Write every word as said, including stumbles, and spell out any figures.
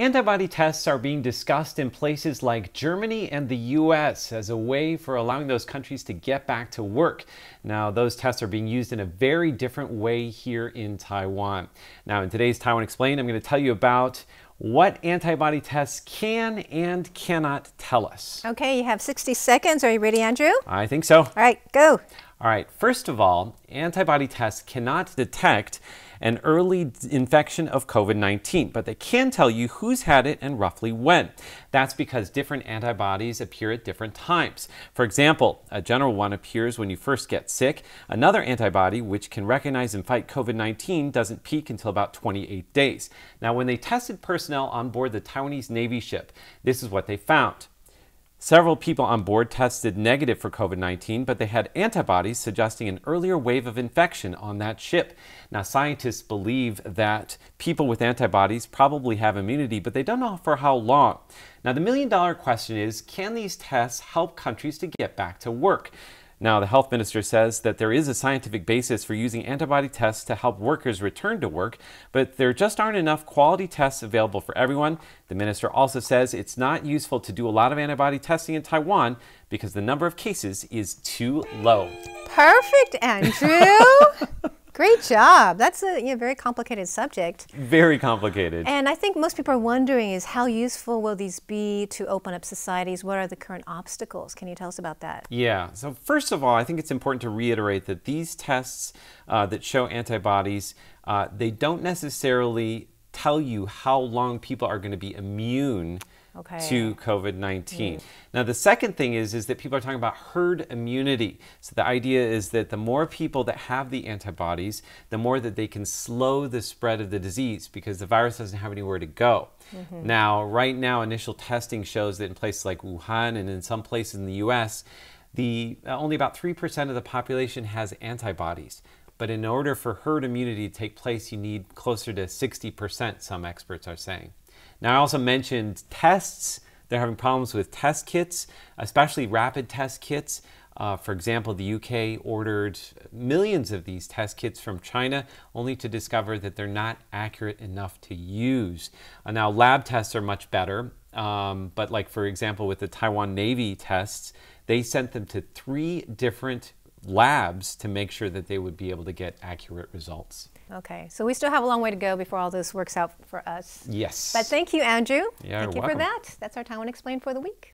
Antibody tests are being discussed in places like Germany and the U S as a way for allowing those countries to get back to work. Now, those tests are being used in a very different way here in Taiwan. Now, in today's Taiwan Explained, I'm going to tell you about what antibody tests can and cannot tell us. Okay, you have sixty seconds. Are you ready, Andrew? I think so. All right, go. All right, first of all, antibody tests cannot detect an early infection of COVID nineteen, but they can tell you who's had it and roughly when. That's because different antibodies appear at different times. For example, a general one appears when you first get sick. Another antibody, which can recognize and fight COVID nineteen, doesn't peak until about twenty-eight days. Now, when they tested personnel on board the Taiwanese Navy ship, this is what they found. Several people on board tested negative for COVID nineteen, but they had antibodies suggesting an earlier wave of infection on that ship. Now, scientists believe that people with antibodies probably have immunity, but they don't know for how long. Now, the million dollar question is, can these tests help countries to get back to work? Now, the health minister says that there is a scientific basis for using antibody tests to help workers return to work, but there just aren't enough quality tests available for everyone. The minister also says it's not useful to do a lot of antibody testing in Taiwan because the number of cases is too low. Perfect, Andrew! Great job. That's a you know, very complicated subject. Very complicated. And I think most people are wondering is how useful will these be to open up societies? What are the current obstacles? Can you tell us about that? Yeah. So first of all, I think it's important to reiterate that these tests uh, that show antibodies, uh, they don't necessarily tell you how long people are going to be immune Okay. to COVID nineteen. Mm. Now, the second thing is, is that people are talking about herd immunity. So the idea is that the more people that have the antibodies, the more that they can slow the spread of the disease because the virus doesn't have anywhere to go. Mm-hmm. Now, right now, initial testing shows that in places like Wuhan and in some places in the U S, the, uh, only about three percent of the population has antibodies. But in order for herd immunity to take place, you need closer to sixty percent, some experts are saying. Now, I also mentioned tests. They're having problems with test kits, especially rapid test kits. Uh, for example, the U K ordered millions of these test kits from China, only to discover that they're not accurate enough to use. Uh, now, lab tests are much better. Um, but like, for example, with the Taiwan Navy tests, they sent them to three different labs to make sure that they would be able to get accurate results. Okay, so we still have a long way to go before all this works out for us. Yes. But thank you, Andrew. Yeah, you're welcome. Thank you for that. That's our Taiwan Explained for the week.